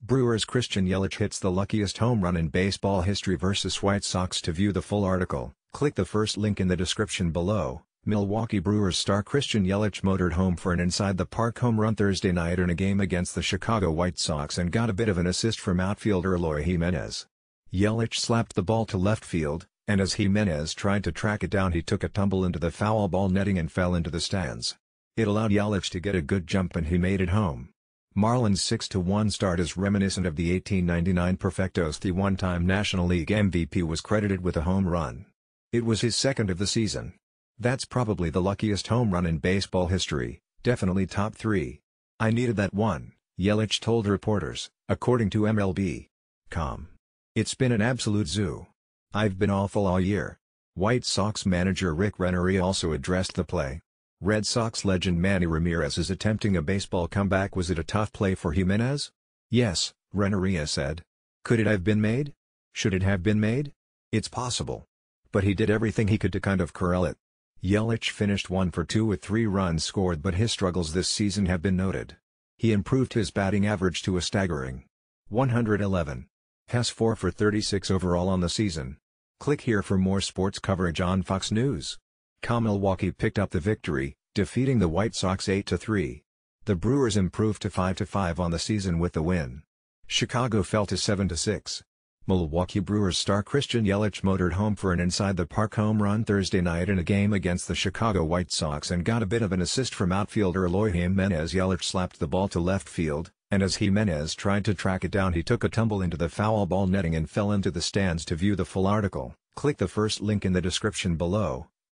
Brewers' Christian Yelich hits the luckiest home run in baseball history versus White Sox. To view the full article, click the first link in the description below. Milwaukee Brewers star Christian Yelich motored home for an inside-the-park home run Thursday night in a game against the Chicago White Sox and got a bit of an assist from outfielder Eloy Jimenez. Yelich slapped the ball to left field, and as Jimenez tried to track it down he took a tumble into the foul ball netting and fell into the stands. It allowed Yelich to get a good jump and he made it home. Marlins' 6-1 start is reminiscent of the 1899 Perfectos. The one-time National League MVP was credited with a home run. It was his second of the season. That's probably the luckiest home run in baseball history, definitely top three. I needed that one, Yelich told reporters, according to MLB.com. It's been an absolute zoo. I've been awful all year. White Sox manager Rick Renteria also addressed the play. Red Sox legend Manny Ramirez is attempting a baseball comeback. Was it a tough play for Jimenez? Yes, Renteria said. Could it have been made? Should it have been made? It's possible. But he did everything he could to kind of curl it. Yelich finished 1-for-2 with 3 runs scored, but his struggles this season have been noted. He improved his batting average to a staggering 111. Has 4-for-36 overall on the season. Click here for more sports coverage on Fox News. Milwaukee picked up the victory, defeating the White Sox 8-3. The Brewers improved to 5-5 on the season with the win. Chicago fell to 7-6. Milwaukee Brewers star Christian Yelich motored home for an inside-the-park home run Thursday night in a game against the Chicago White Sox and got a bit of an assist from outfielder Eloy Jimenez. Yelich slapped the ball to left field, and as Jimenez tried to track it down he took a tumble into the foul ball netting and fell into the stands. To view the full article, click the first link in the description below.